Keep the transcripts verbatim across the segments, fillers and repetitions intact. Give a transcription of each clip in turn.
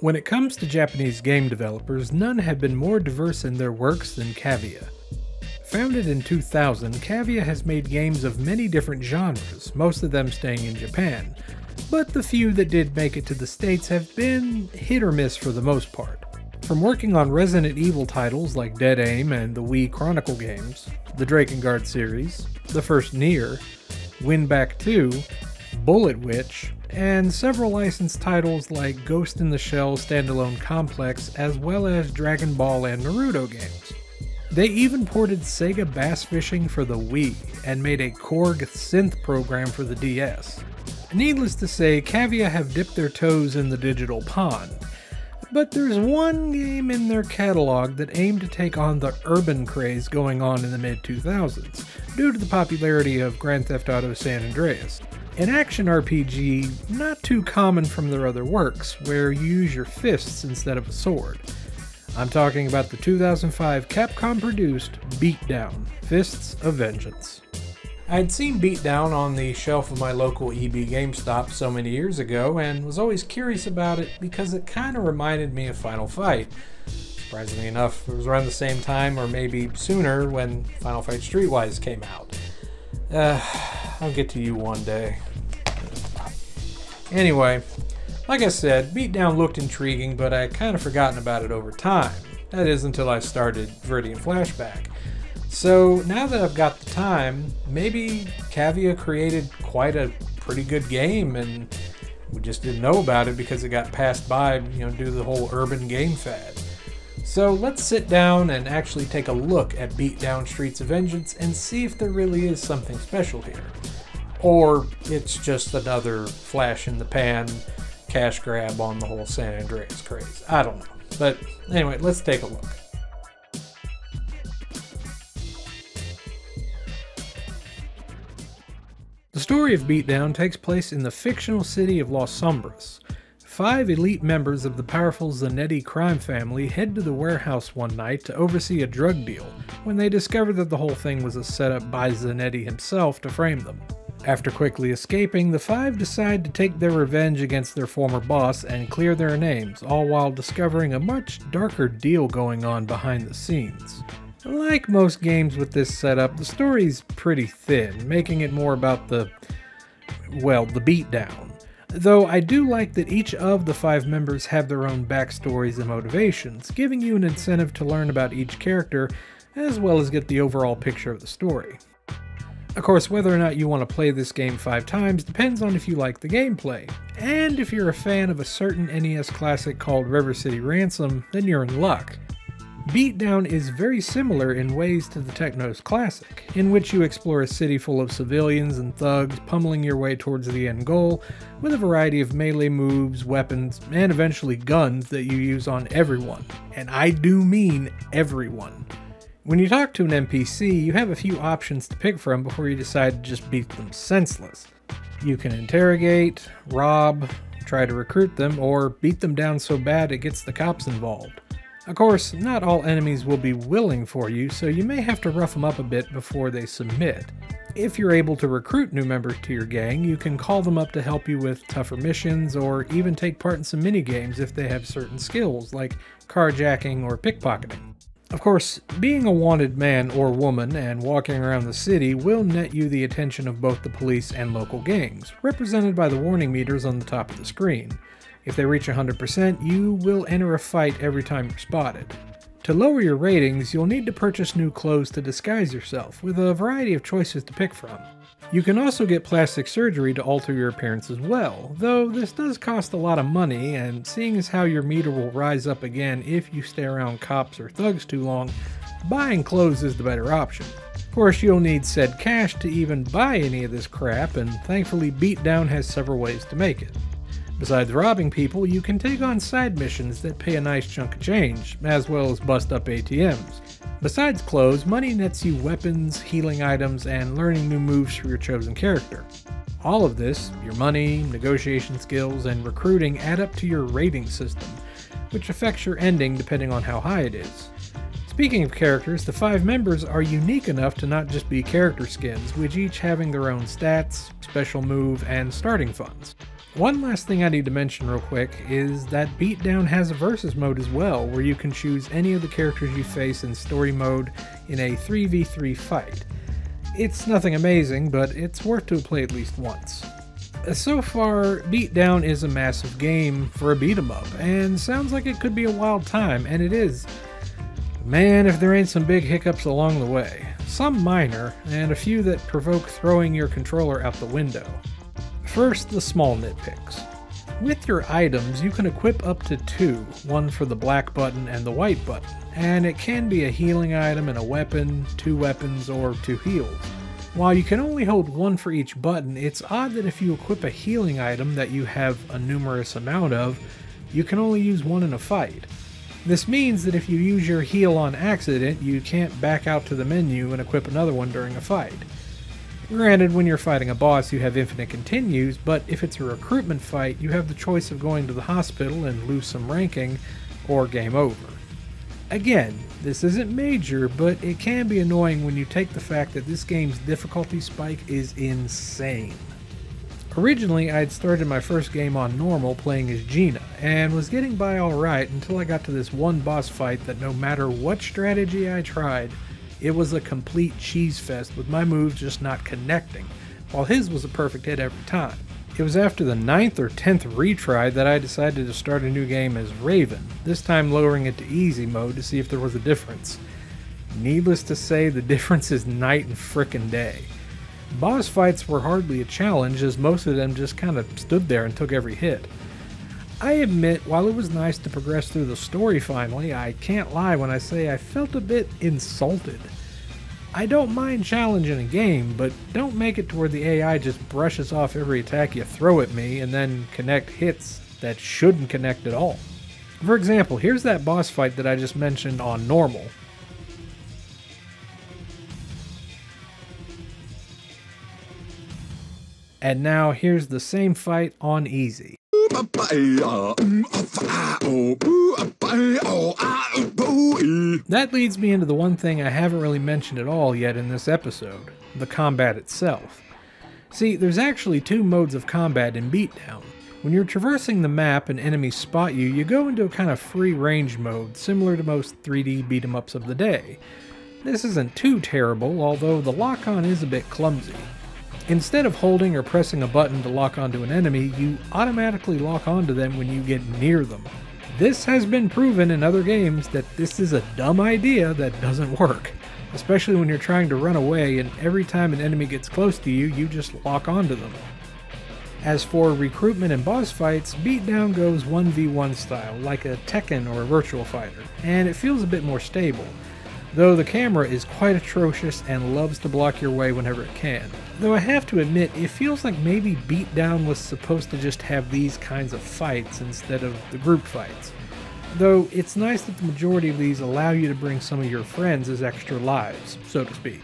When it comes to Japanese game developers, none have been more diverse in their works than Cavia. Founded in two thousand, Cavia has made games of many different genres, most of them staying in Japan, but the few that did make it to the States have been hit or miss for the most part. From working on Resident Evil titles like Dead Aim and the Wii Chronicle games, the Drakengard series, the first Nier, Win Back two, Bullet Witch, and several licensed titles like Ghost in the Shell Standalone Complex, as well as Dragon Ball and Naruto games. They even ported Sega Bass Fishing for the Wii, and made a Korg synth program for the D S. Needless to say, Cavia have dipped their toes in the digital pond, but there's one game in their catalog that aimed to take on the urban craze going on in the mid two thousands, due to the popularity of Grand Theft Auto San Andreas. An action R P G not too common from their other works, where you use your fists instead of a sword. I'm talking about the two thousand five Capcom-produced Beat Down: Fists of Vengeance. I'd seen Beat Down on the shelf of my local E B GameStop so many years ago, and was always curious about it because it kind of reminded me of Final Fight. Surprisingly enough, it was around the same time, or maybe sooner, when Final Fight Streetwise came out. Uh, I'll get to you one day. Anyway, like I said, Beat Down looked intriguing, but I kind of forgotten about it over time. That is, until I started Viridian Flashback. So now that I've got the time, maybe Cavia created quite a pretty good game, and we just didn't know about it because it got passed by, you know, due to the whole urban game fad. So let's sit down and actually take a look at Beat Down: Fists of Vengeance and see if there really is something special here. Or it's just another flash in the pan cash grab on the whole San Andreas craze. I don't know. But anyway, let's take a look. The story of Beat Down takes place in the fictional city of Los Sombras. Five elite members of the powerful Zanetti crime family head to the warehouse one night to oversee a drug deal, when they discover that the whole thing was a setup by Zanetti himself to frame them. After quickly escaping, the five decide to take their revenge against their former boss and clear their names, all while discovering a much darker deal going on behind the scenes. Like most games with this setup, the story's pretty thin, making it more about the, well, the beatdown. Though I do like that each of the five members have their own backstories and motivations, giving you an incentive to learn about each character, as well as get the overall picture of the story. Of course, whether or not you want to play this game five times depends on if you like the gameplay, and if you're a fan of a certain N E S classic called River City Ransom, then you're in luck. Beat Down is very similar in ways to the Technos classic, in which you explore a city full of civilians and thugs, pummeling your way towards the end goal with a variety of melee moves, weapons, and eventually guns that you use on everyone. And I do mean everyone. When you talk to an N P C, you have a few options to pick from before you decide to just beat them senseless. You can interrogate, rob, try to recruit them, or beat them down so bad it gets the cops involved. Of course, not all enemies will be willing for you, so you may have to rough them up a bit before they submit. If you're able to recruit new members to your gang, you can call them up to help you with tougher missions, or even take part in some minigames if they have certain skills, like carjacking or pickpocketing. Of course, being a wanted man or woman and walking around the city will net you the attention of both the police and local gangs, represented by the warning meters on the top of the screen. If they reach one hundred percent, you will enter a fight every time you're spotted. To lower your ratings, you'll need to purchase new clothes to disguise yourself, with a variety of choices to pick from. You can also get plastic surgery to alter your appearance as well, though this does cost a lot of money, and seeing as how your meter will rise up again if you stay around cops or thugs too long, buying clothes is the better option. Of course, you'll need said cash to even buy any of this crap, and thankfully Beat Down has several ways to make it. Besides robbing people, you can take on side missions that pay a nice chunk of change, as well as bust up A T Ms. Besides clothes, money nets you weapons, healing items, and learning new moves for your chosen character. All of this, your money, negotiation skills, and recruiting add up to your rating system, which affects your ending depending on how high it is. Speaking of characters, the five members are unique enough to not just be character skins, with each having their own stats, special move, and starting funds. One last thing I need to mention real quick is that Beat Down has a versus mode as well, where you can choose any of the characters you face in story mode in a three v three fight. It's nothing amazing, but it's worth to play at least once. So far, Beat Down is a massive game for a beat-em-up, and sounds like it could be a wild time, and it is. Man, if there ain't some big hiccups along the way. Some minor, and a few that provoke throwing your controller out the window. First, the small nitpicks. With your items, you can equip up to two, one for the black button and the white button, and it can be a healing item and a weapon, two weapons, or two heals. While you can only hold one for each button, it's odd that if you equip a healing item that you have a numerous amount of, you can only use one in a fight. This means that if you use your heal on accident, you can't back out to the menu and equip another one during a fight. Granted, when you're fighting a boss you have infinite continues, but if it's a recruitment fight, you have the choice of going to the hospital and lose some ranking, or game over. Again, this isn't major, but it can be annoying when you take the fact that this game's difficulty spike is insane. Originally, I had started my first game on normal playing as Gina, and was getting by alright until I got to this one boss fight that no matter what strategy I tried, it was a complete cheese fest with my moves just not connecting, while his was a perfect hit every time. It was after the ninth or tenth retry that I decided to start a new game as Raven, this time lowering it to easy mode to see if there was a difference. Needless to say, the difference is night and frickin' day. Boss fights were hardly a challenge, as most of them just kinda stood there and took every hit. I admit, while it was nice to progress through the story finally, I can't lie when I say I felt a bit insulted. I don't mind challenging a game, but don't make it to where the A I just brushes off every attack you throw at me and then connect hits that shouldn't connect at all. For example, here's that boss fight that I just mentioned on normal. And now here's the same fight on easy. That leads me into the one thing I haven't really mentioned at all yet in this episode, the combat itself. See, there's actually two modes of combat in Beatdown. When you're traversing the map and enemies spot you, you go into a kind of free range mode, similar to most three D beat-em-ups of the day. This isn't too terrible, although the lock-on is a bit clumsy. Instead of holding or pressing a button to lock onto an enemy, you automatically lock onto them when you get near them. This has been proven in other games that this is a dumb idea that doesn't work, especially when you're trying to run away and every time an enemy gets close to you, you just lock onto them. As for recruitment and boss fights, Beatdown goes one v one style, like a Tekken or a Virtual Fighter, and it feels a bit more stable. Though the camera is quite atrocious and loves to block your way whenever it can. Though I have to admit, it feels like maybe Beatdown was supposed to just have these kinds of fights instead of the group fights. Though it's nice that the majority of these allow you to bring some of your friends as extra lives, so to speak.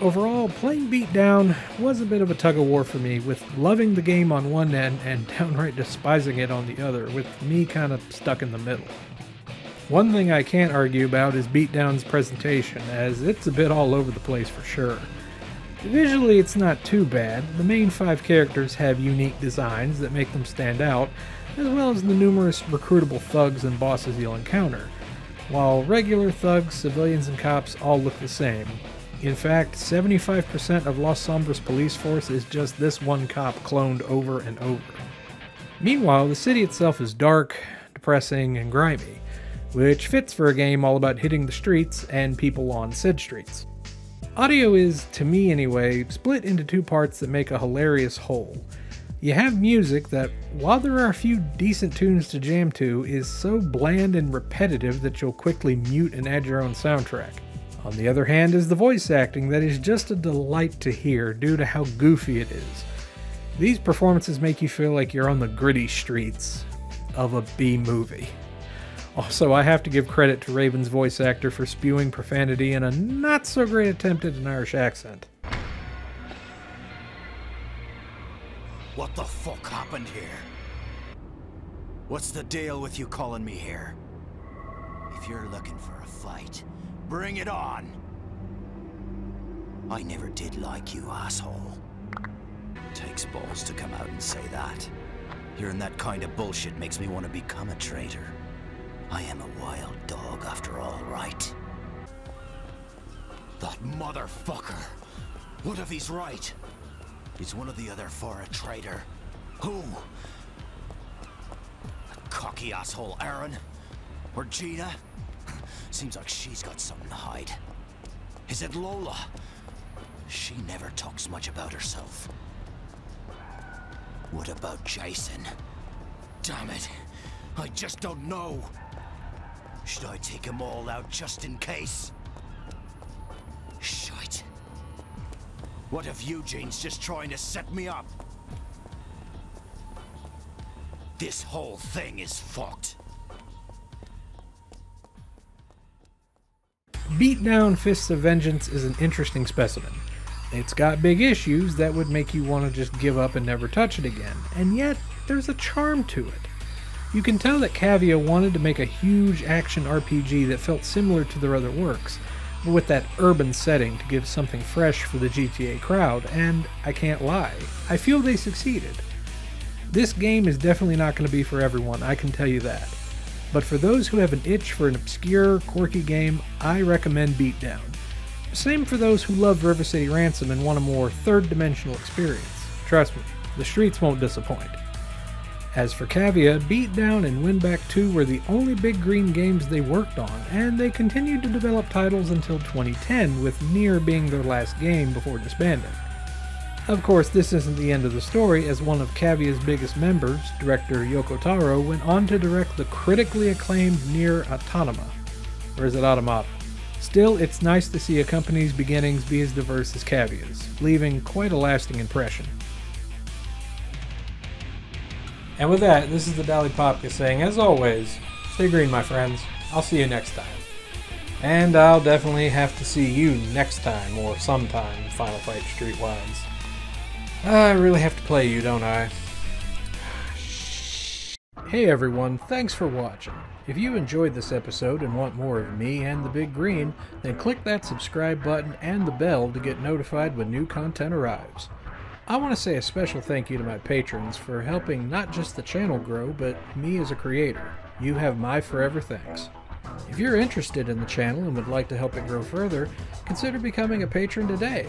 Overall, playing Beatdown was a bit of a tug-of-war for me, with loving the game on one end and downright despising it on the other, with me kind of stuck in the middle. One thing I can't argue about is Beatdown's presentation, as it's a bit all over the place for sure. Visually it's not too bad, the main five characters have unique designs that make them stand out, as well as the numerous recruitable thugs and bosses you'll encounter, while regular thugs, civilians, and cops all look the same. In fact, seventy-five percent of Los Sombras police force is just this one cop cloned over and over. Meanwhile, the city itself is dark, depressing, and grimy, which fits for a game all about hitting the streets and people on said streets. Audio is, to me anyway, split into two parts that make a hilarious whole. You have music that, while there are a few decent tunes to jam to, is so bland and repetitive that you'll quickly mute and add your own soundtrack. On the other hand is the voice acting that is just a delight to hear due to how goofy it is. These performances make you feel like you're on the gritty streets of a B-movie. Also, I have to give credit to Raven's voice actor for spewing profanity in a not-so-great attempt at an Irish accent. What the fuck happened here? What's the deal with you calling me here? If you're looking for a fight, bring it on! I never did like you, asshole. Takes balls to come out and say that. Hearing that kind of bullshit makes me want to become a traitor. I am a wild dog after all, right? That motherfucker! What if he's right? Is one of the other for a traitor? Who? That cocky asshole Aaron? Or Gina? Seems like she's got something to hide. Is it Lola? She never talks much about herself. What about Jason? Damn it! I just don't know! Should I take them all out just in case? Shite. What if Eugene's just trying to set me up? This whole thing is fucked. Beat Down: Fists of Vengeance is an interesting specimen. It's got big issues that would make you want to just give up and never touch it again, and yet there's a charm to it. You can tell that Cavia wanted to make a huge action R P G that felt similar to their other works, but with that urban setting to give something fresh for the G T A crowd, and I can't lie, I feel they succeeded. This game is definitely not going to be for everyone, I can tell you that. But for those who have an itch for an obscure, quirky game, I recommend Beat Down. Same for those who love River City Ransom and want a more third-dimensional experience. Trust me, the streets won't disappoint. As for Cavia, Beatdown and Win Back two were the only big green games they worked on, and they continued to develop titles until twenty ten, with Nier being their last game before disbanding. Of course, this isn't the end of the story, as one of Cavia's biggest members, director Yoko Taro, went on to direct the critically acclaimed Nier Autonoma. Or is it Automata? Still, it's nice to see a company's beginnings be as diverse as Cavia's, leaving quite a lasting impression. And with that, this is the Dali Popka saying, as always, stay green, my friends. I'll see you next time. And I'll definitely have to see you next time, or sometime, Final Fight Streetwise. I really have to play you, don't I? Hey everyone, thanks for watching. If you enjoyed this episode and want more of me and the Big Green, then click that subscribe button and the bell to get notified when new content arrives. I want to say a special thank you to my patrons for helping not just the channel grow, but me as a creator. You have my forever thanks. If you're interested in the channel and would like to help it grow further, consider becoming a patron today.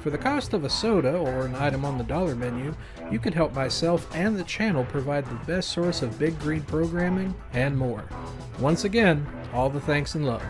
For the cost of a soda or an item on the dollar menu, you can help myself and the channel provide the best source of Big Green programming and more. Once again, all the thanks and love.